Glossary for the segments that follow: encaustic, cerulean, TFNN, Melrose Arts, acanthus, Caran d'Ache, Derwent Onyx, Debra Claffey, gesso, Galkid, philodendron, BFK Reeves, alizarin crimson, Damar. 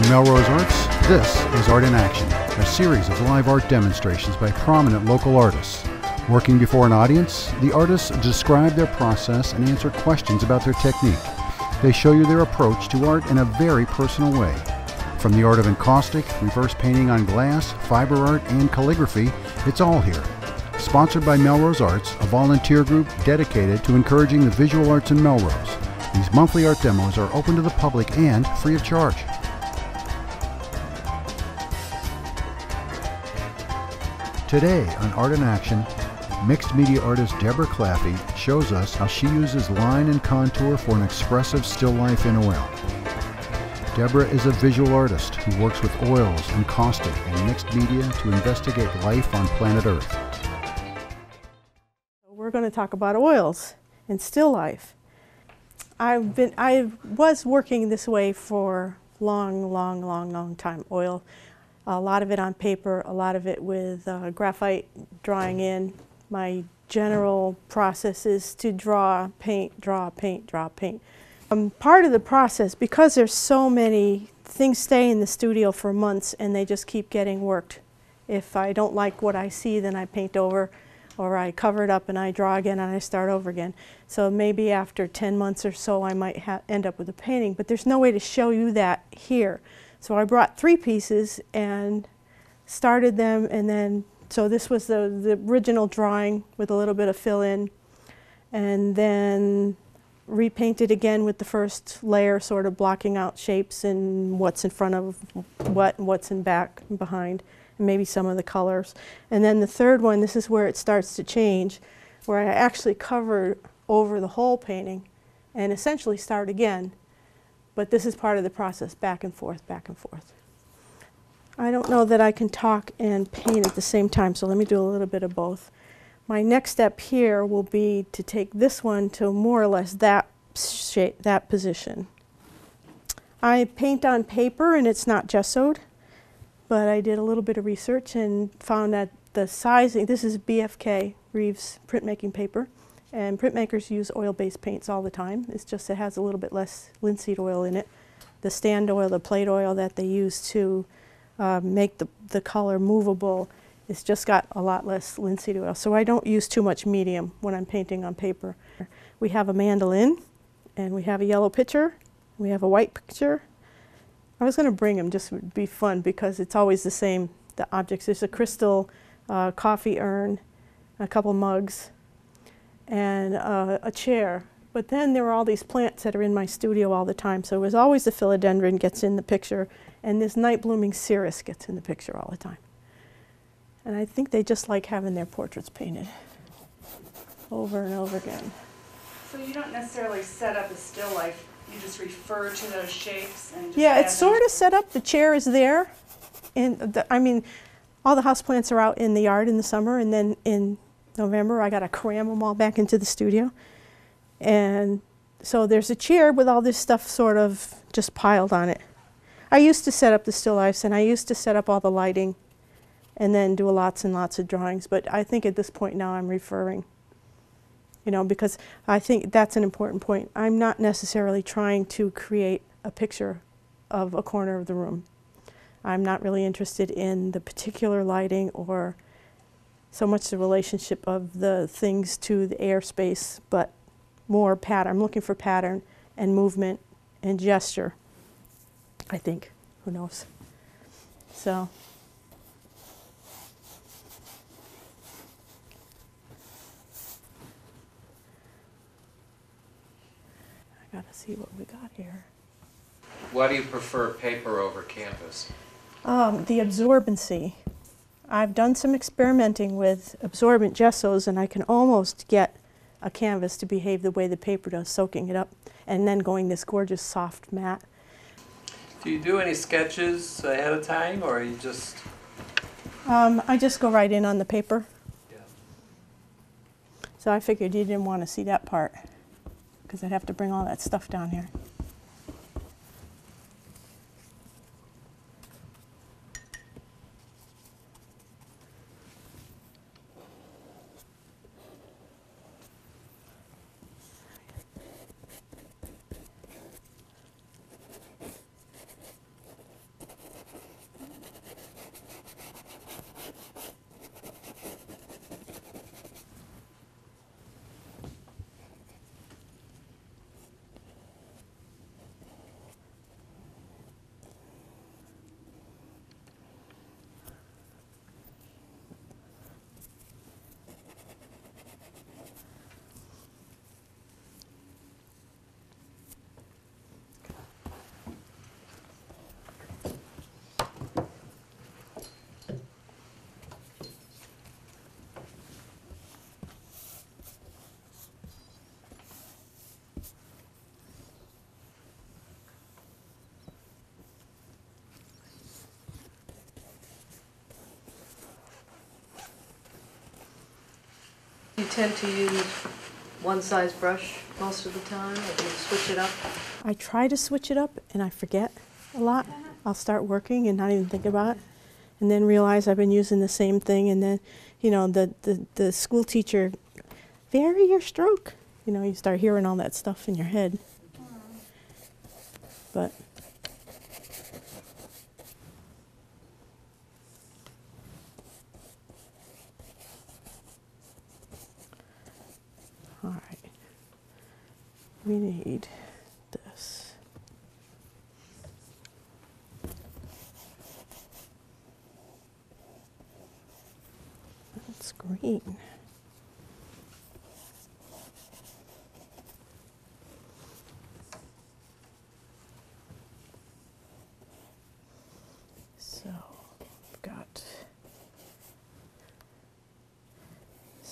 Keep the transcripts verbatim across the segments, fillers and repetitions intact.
From Melrose Arts, this is Art in Action, a series of live art demonstrations by prominent local artists. Working before an audience, the artists describe their process and answer questions about their technique. They show you their approach to art in a very personal way. From the art of encaustic, reverse painting on glass, fiber art, and calligraphy, it's all here. Sponsored by Melrose Arts, a volunteer group dedicated to encouraging the visual arts in Melrose. These monthly art demos are open to the public and free of charge. Today on Art in Action, mixed media artist Debra Claffey shows us how she uses line and contour for an expressive still life in oil. Debra is a visual artist who works with oils, encaustic, and mixed media to investigate life on planet Earth. We're going to talk about oils and still life. I've been, I was working this way for long, long, long, long time. Oil, a lot of it on paper, a lot of it with uh, graphite drawing in. My general process is to draw, paint, draw, paint, draw, paint. Um, part of the process, because there's so many things stay in the studio for months and they just keep getting worked. If I don't like what I see, then I paint over, or I cover it up and I draw again and I start over again. So maybe after ten months or so I might ha end up with a painting, but there's no way to show you that here. So I brought three pieces and started them, and then, so this was the, the original drawing with a little bit of fill-in, and then repainted again with the first layer, sort of blocking out shapes and what's in front of what and what's in back and behind, maybe some of the colors. And then the third one, this is where it starts to change, where I actually cover over the whole painting and essentially start again. But this is part of the process, back and forth, back and forth. I don't know that I can talk and paint at the same time, so let me do a little bit of both. My next step here will be to take this one to more or less that shape, that position. I paint on paper and it's not gessoed. But I did a little bit of research and found that the sizing, this is B F K Reeves printmaking paper, and printmakers use oil-based paints all the time. It's just it has a little bit less linseed oil in it. The stand oil, the plate oil that they use to uh, make the, the color movable, it's just got a lot less linseed oil. So I don't use too much medium when I'm painting on paper. We have a mandolin, and we have a yellow picture, we have a white picture. I was going to bring them just to be fun because it's always the same, the objects. There's a crystal uh, coffee urn, a couple mugs, and uh, a chair. But then there were all these plants that are in my studio all the time. So it was always the philodendron gets in the picture, and this night blooming cirrus gets in the picture all the time. And I think they just like having their portraits painted over and over again. So you don't necessarily set up a still life. You just refer to those shapes and just yeah, it's sort of set up. The chair is there, and the, I mean, all the houseplants are out in the yard in the summer, and then in November I got to cram them all back into the studio, and so there's a chair with all this stuff sort of just piled on it. I used to set up the still lifes, and I used to set up all the lighting, and then do lots and lots of drawings. But I think at this point now I'm referring. You know, because I think that's an important point. I'm not necessarily trying to create a picture of a corner of the room. I'm not really interested in the particular lighting or so much the relationship of the things to the airspace, but more pattern. I'm looking for pattern and movement and gesture, I think. Who knows? So. Gotta see what we got here. Why do you prefer paper over canvas? Um, the absorbency. I've done some experimenting with absorbent gessos, and I can almost get a canvas to behave the way the paper does, soaking it up and then going this gorgeous soft matte. Do you do any sketches ahead of time, or are you just... Um, I just go right in on the paper. Yeah. So I figured you didn't want to see that part, because I'd have to bring all that stuff down here. tend to use one size brush most of the time, or do you switch it up? I try to switch it up and I forget a lot. I'll start working and not even think about it, and then realize I've been using the same thing, and then, you know, the, the, the school teacher, vary your stroke. You know, you start hearing all that stuff in your head. But all right, we need this. That's green.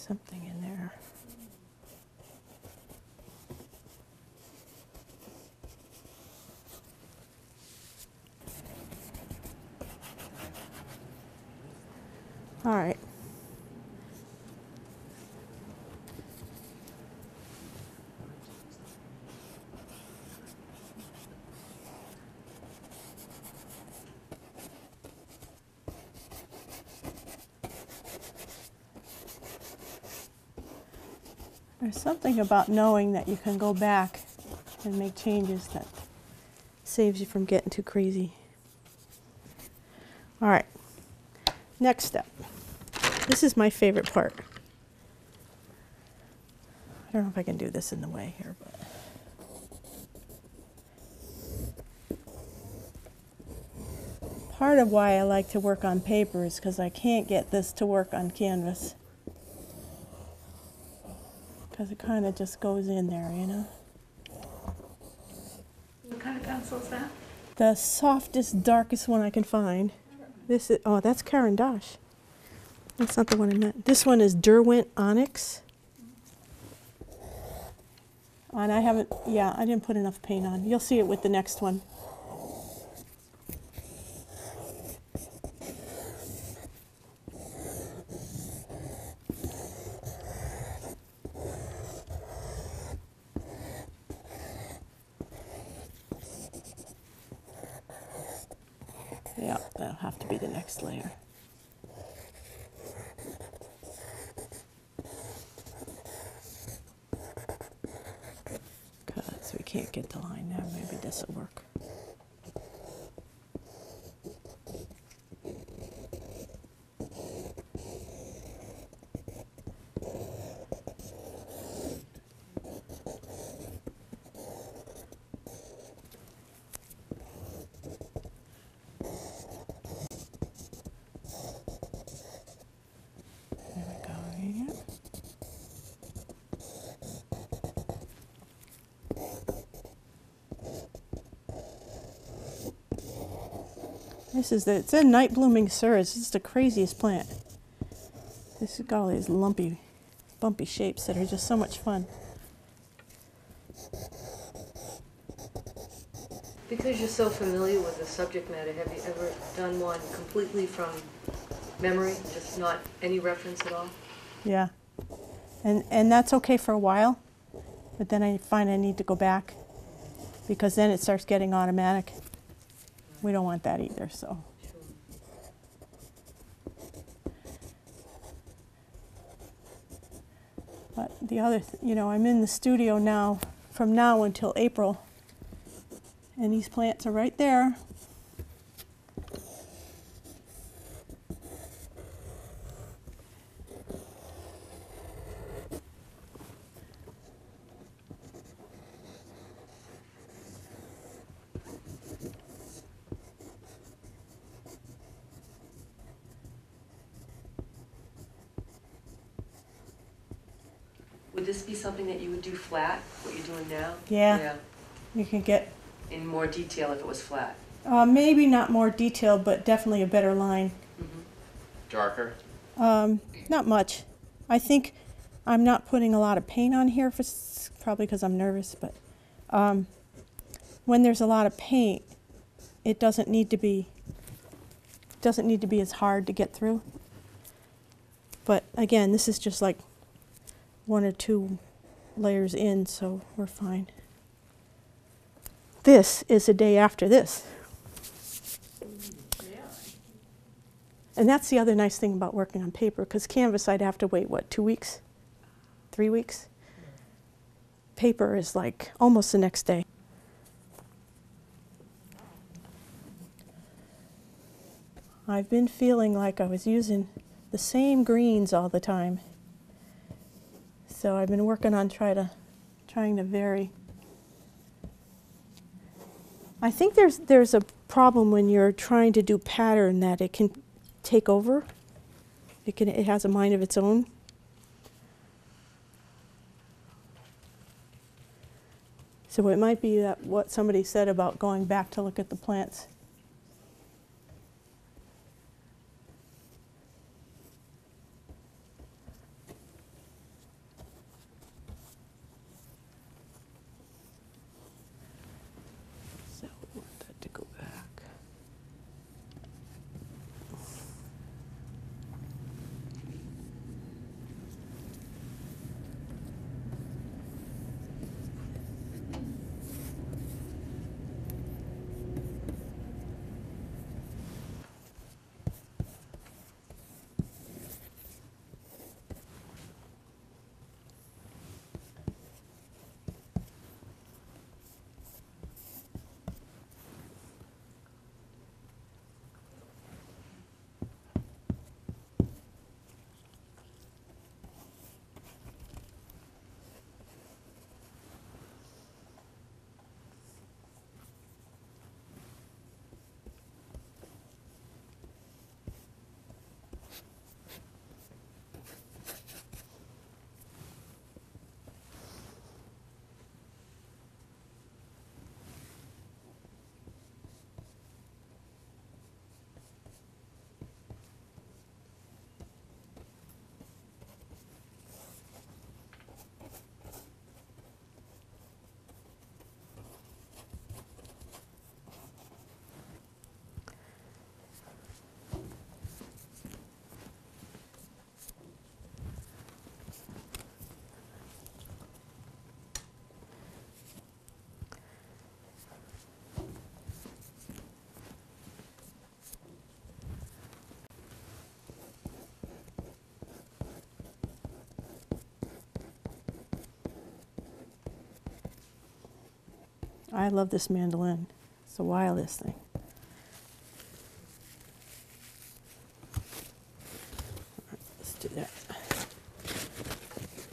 Something in there. All right. There's something about knowing that you can go back and make changes that saves you from getting too crazy. All right, next step. This is my favorite part. I don't know if I can do this in the way here, but. Part of why I like to work on paper is because I can't get this to work on canvas. Because it kind of just goes in there, you know? What kind of pencil is that? The softest, darkest one I can find. This is, oh, that's Caran d'Ache. That's not the one I meant. This one is Derwent Onyx. And I haven't, yeah, I didn't put enough paint on. You'll see it with the next one. Yeah, that'll have to be the next layer. Because we can't get the line now, maybe this will work. This is the, it's a night blooming cerise. It's the craziest plant. This has got all these lumpy, bumpy shapes that are just so much fun. Because you're so familiar with the subject matter, have you ever done one completely from memory, just not any reference at all? Yeah, and, and that's okay for a while, but then I find I need to go back because then it starts getting automatic. We don't want that either, so. But the other, th you know, I'm in the studio now, from now until April, and these plants are right there. Would this be something that you would do flat, what you're doing now? Yeah, yeah. You could get... in more detail if it was flat? Uh, maybe not more detail, but definitely a better line. Mm-hmm. Darker? Um, not much. I think I'm not putting a lot of paint on here, for probably because I'm nervous, but um, when there's a lot of paint, it doesn't need to be, doesn't need to be as hard to get through. But again, this is just like one or two layers in, so we're fine. This is the day after this. And that's the other nice thing about working on paper, because canvas I'd have to wait, what, two weeks? Three weeks? Paper is like almost the next day. I've been feeling like I was using the same greens all the time. So I've been working on try to, trying to vary. I think there's, there's a problem when you're trying to do pattern that it can take over. It can, it has a mind of its own. So it might be that what somebody said about going back to look at the plants. So I want that to go back. I love this mandolin. It's a wildest thing. All right, let's do that.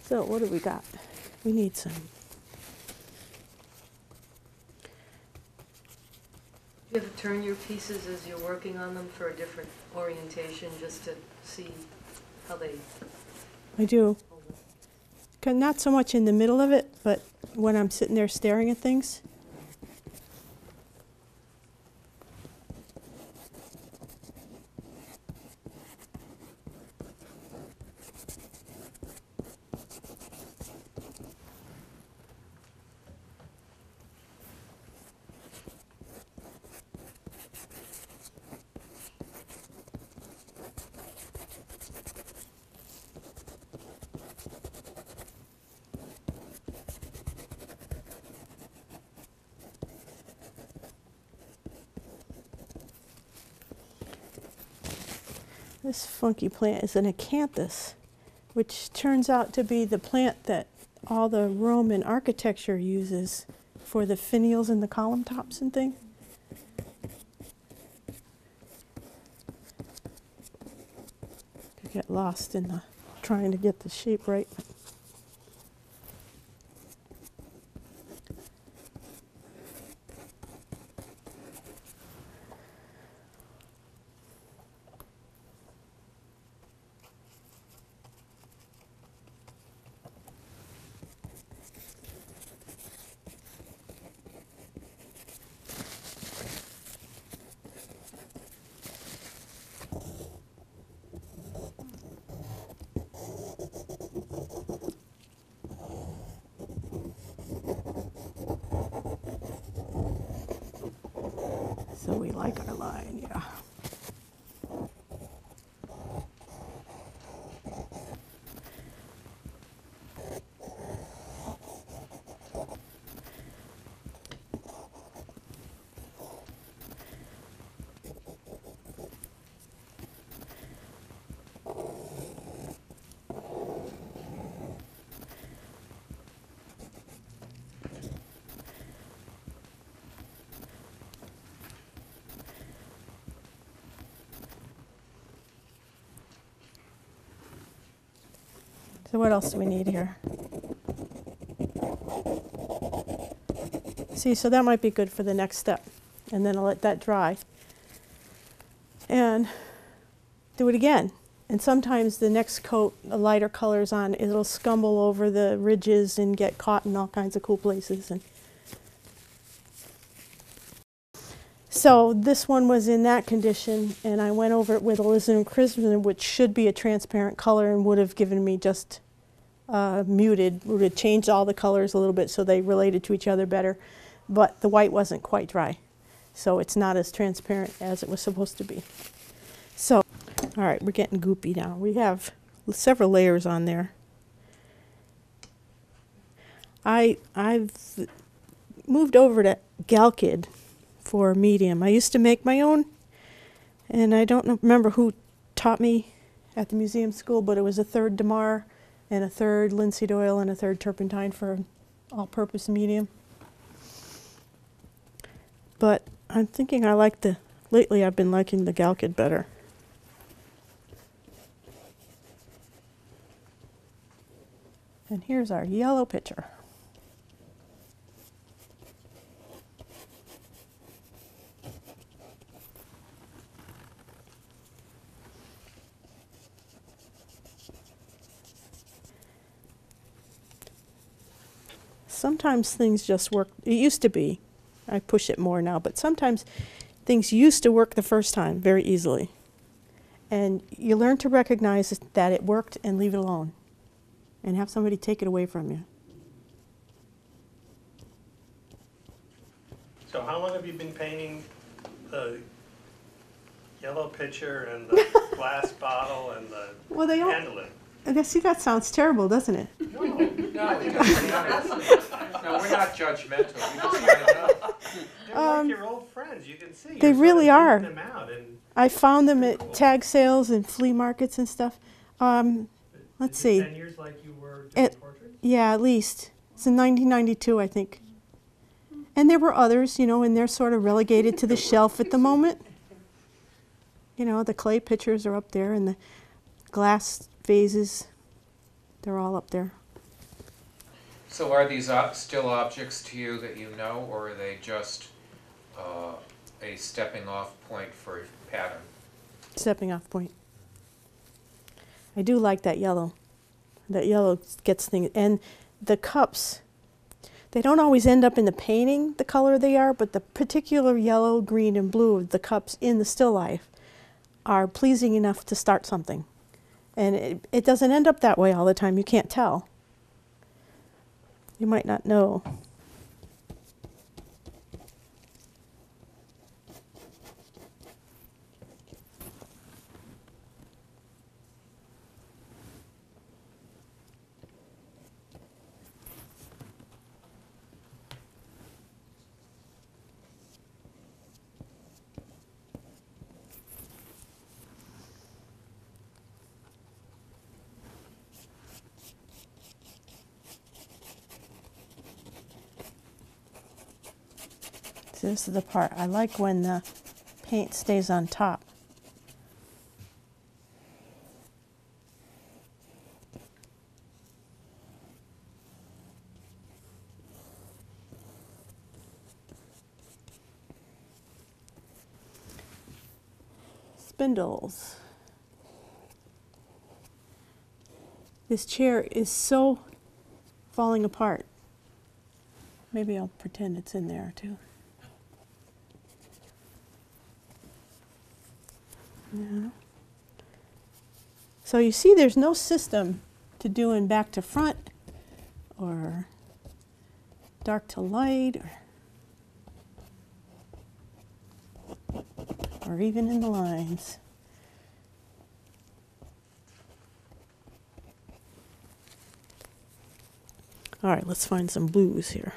So what do we got? We need some. You have to turn your pieces as you're working on them for a different orientation just to see how they... I do. Not so much in the middle of it, but when I'm sitting there staring at things. This funky plant is an acanthus, which turns out to be the plant that all the Roman architecture uses for the finials and the column tops and things. I get lost in the trying to get the shape right. So we like our line, yeah. So what else do we need here? See, so that might be good for the next step. And then I'll let that dry. And do it again. And sometimes the next coat, a lighter color's on, it'll scumble over the ridges and get caught in all kinds of cool places. And so this one was in that condition, and I went over it with alizarin crimson, which should be a transparent color and would have given me just uh, muted, would have changed all the colors a little bit so they related to each other better. But the white wasn't quite dry, so it's not as transparent as it was supposed to be. So, all right, we're getting goopy now. We have several layers on there. I, I've moved over to Galkid for medium. I used to make my own, and I don't remember who taught me at the museum school, but it was a third Damar and a third linseed oil and a third turpentine for all-purpose medium. But I'm thinking I like the, lately I've been liking the Galkid better. And here's our yellow pitcher. Sometimes things just work, it used to be, I push it more now, but sometimes things used to work the first time very easily. And you learn to recognize that it worked and leave it alone. And have somebody take it away from you. So how long have you been painting the yellow pitcher and the glass bottle and the well, they all, handling? See, that sounds terrible, doesn't it? No, no, no, we're not judgmental. We just They're um, like your old friends, you can see. They You're really are. Them out and I found them at cool. tag sales and flea markets and stuff. Um, let's see. ten years like you were doing at, portraits? Yeah, at least. It's in nineteen ninety-two, I think. And there were others, you know, and they're sort of relegated to the shelf at the moment. You know, the clay pitchers are up there and the glass vases, they're all up there. So are these ob still objects to you that you know, or are they just uh, a stepping off point for a pattern? Stepping off point. I do like that yellow. That yellow gets things, and the cups, they don't always end up in the painting, the color they are, but the particular yellow, green, and blue of the cups in the still life are pleasing enough to start something. And it, it doesn't end up that way all the time, you can't tell. You might not know. This is the part. I like when the paint stays on top. Spindles. This chair is so falling apart. Maybe I'll pretend it's in there too. Yeah. So you see there's no system to doing back to front or dark to light or, or even in the lines. All right, let's find some blues here.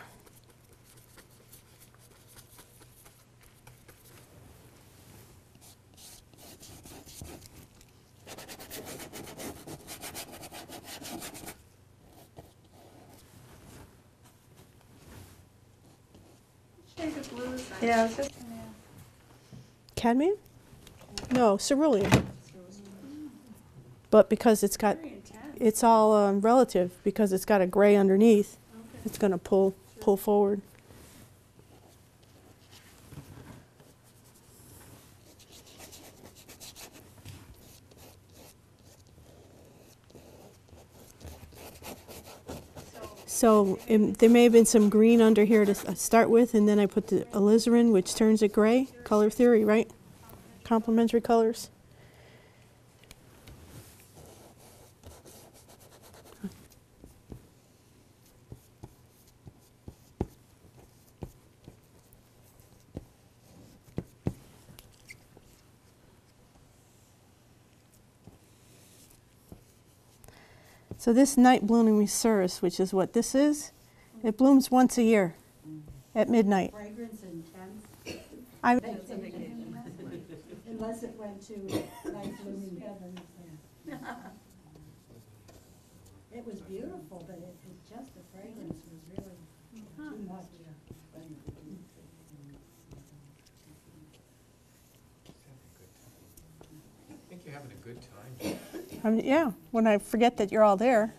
Yeah. Cadmium? No, cerulean. But because it's got, it's all um, relative because it's got a gray underneath. Okay. It's going to pull sure. pull forward. So it, there may have been some green under here to start with, and then I put the alizarin, which turns it gray. Color theory, right? Complementary colors. So this night blooming resurus, which is what this is, it blooms once a year at midnight. Fragrance intense. I unless it went to night blooming heaven. It was beautiful, but it, it just the fragrance was really too much. I think you're having a good time. Um, yeah, when I forget that you're all there.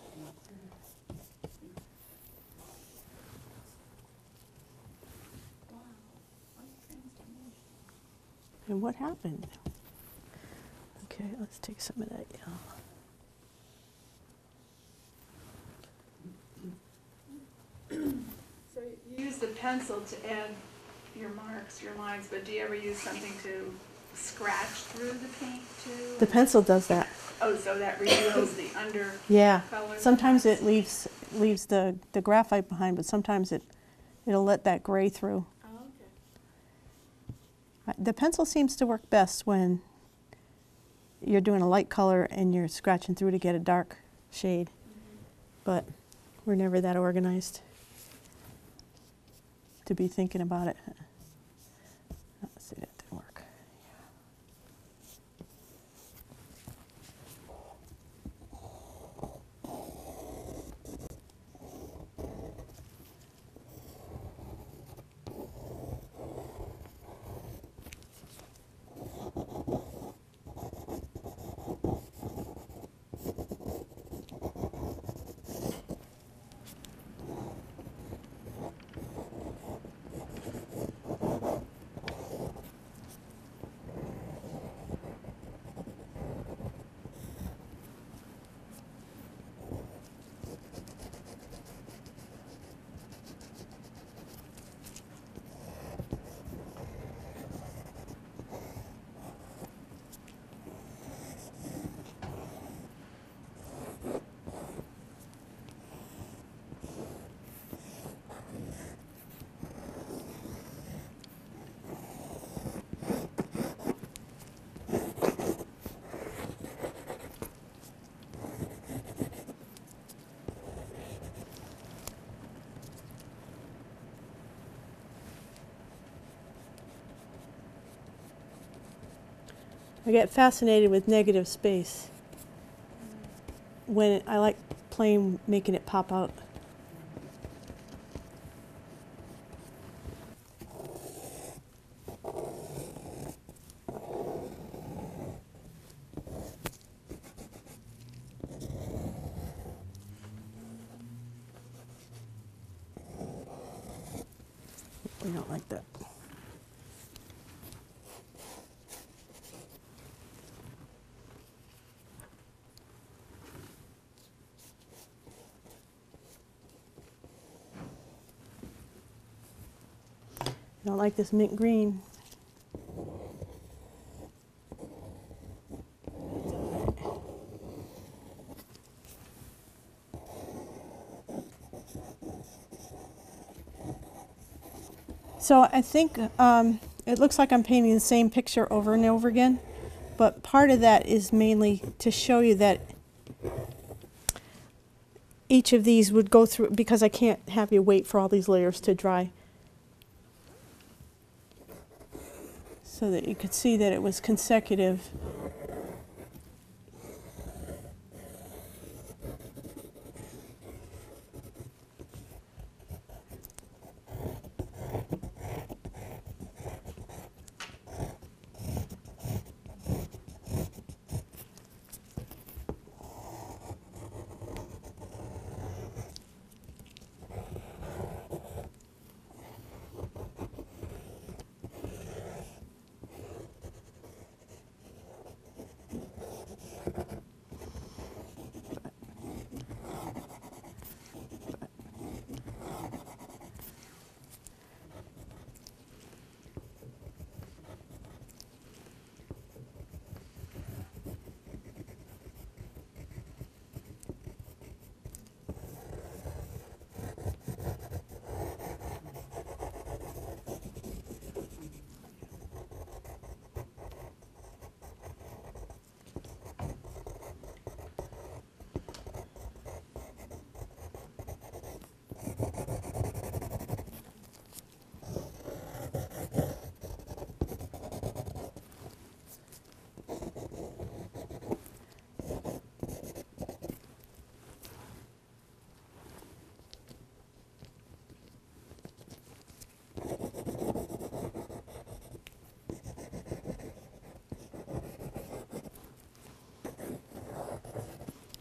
And what happened? Okay, let's take some of that yellow. So you use the pencil to add your marks, your lines, but do you ever use something to scratch through the paint too? The pencil does that. Oh, so that reveals the under yeah. color? Sometimes it leaves leaves the, the graphite behind, but sometimes it, it'll let that gray through. Oh, okay. The pencil seems to work best when you're doing a light color and you're scratching through to get a dark shade, mm-hmm. but we're never that organized to be thinking about it. Let's see that. I get fascinated with negative space when it, I like playing, making it pop out. We don't like that. I don't like this mint green. So I think um, it looks like I'm painting the same picture over and over again, but part of that is mainly to show you that each of these would go through, because I can't have you wait for all these layers to dry. So that you could see that it was consecutive.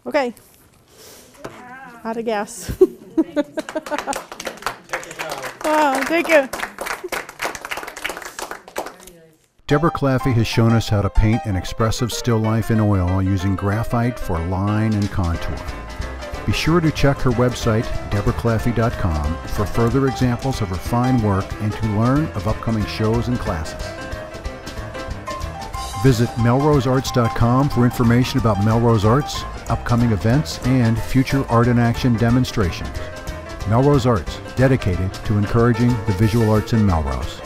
Okay. Out of gas. Oh, thank you. Debra Claffey has shown us how to paint an expressive still life in oil using graphite for line and contour. Be sure to check her website, debra claffey dot com, for further examples of her fine work and to learn of upcoming shows and classes. Visit melrose arts dot com for information about Melrose Arts, upcoming events, and future Art in Action demonstrations. Melrose Arts, dedicated to encouraging the visual arts in Melrose.